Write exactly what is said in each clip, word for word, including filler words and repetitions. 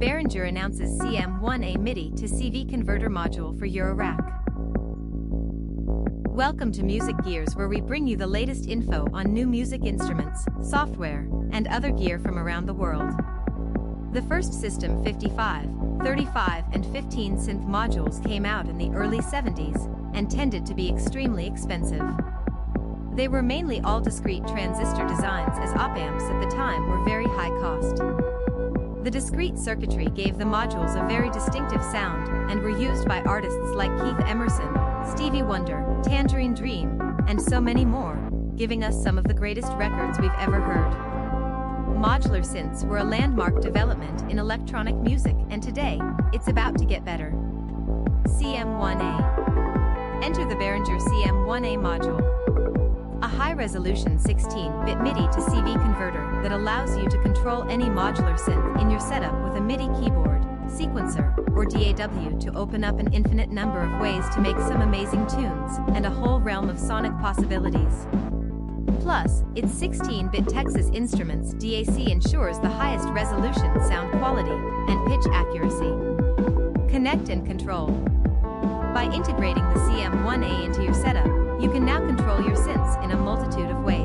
Behringer announces C M one A MIDI to C V converter module for Eurorack. Welcome to Music Gears, where we bring you the latest info on new music instruments, software, and other gear from around the world. The first System fifty-five, thirty-five, and fifteen synth modules came out in the early seventies and tended to be extremely expensive. They were mainly all discrete transistor designs, as op-amps at the time were very high cost. The discrete circuitry gave the modules a very distinctive sound and were used by artists like Keith Emerson, Stevie Wonder, Tangerine Dream, and so many more, giving us some of the greatest records we've ever heard. Modular synths were a landmark development in electronic music, and today, it's about to get better. C M one A. Enter the Behringer C M one A module. A high-resolution sixteen bit MIDI to C V converter that allows you to control any modular synth in your setup with a MIDI keyboard, sequencer, or D A W to open up an infinite number of ways to make some amazing tunes and a whole realm of sonic possibilities. Plus, its sixteen bit Texas Instruments D A C ensures the highest resolution sound quality and pitch accuracy. Connect and control. By integrating the C M one A into your setup, you can now control your synths in a multitude of ways.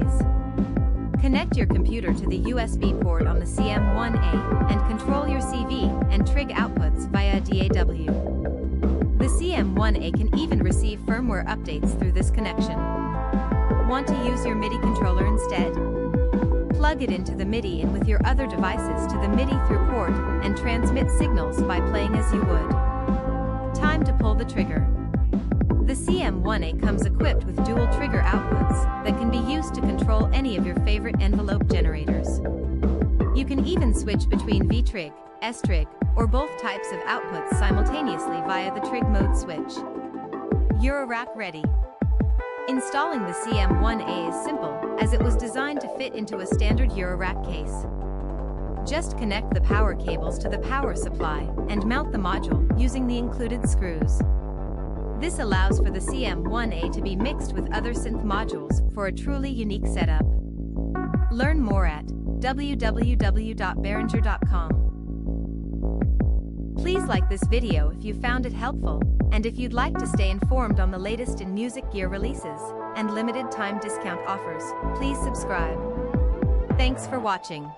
Connect your computer to the U S B port on the C M one A and control your C V and trig outputs via D A W. The C M one A can even receive firmware updates through this connection. Want to use your MIDI controller instead? Plug it into the MIDI and with your other devices to the MIDI through port and transmit signals by playing as you would. Time to pull the trigger. The C M one A comes equipped with dual trigger outputs that can be used to control any of your favorite envelope generators. You can even switch between V-trig, S-trig, or both types of outputs simultaneously via the trig mode switch. Eurorack ready. Installing the C M one A is simple, as it was designed to fit into a standard Eurorack case. Just connect the power cables to the power supply and mount the module using the included screws. This allows for the C M one A to be mixed with other synth modules for a truly unique setup. Learn more at w w w dot behringer dot com. Please like this video if you found it helpful, and if you'd like to stay informed on the latest in music gear releases and limited time discount offers, please subscribe. Thanks for watching.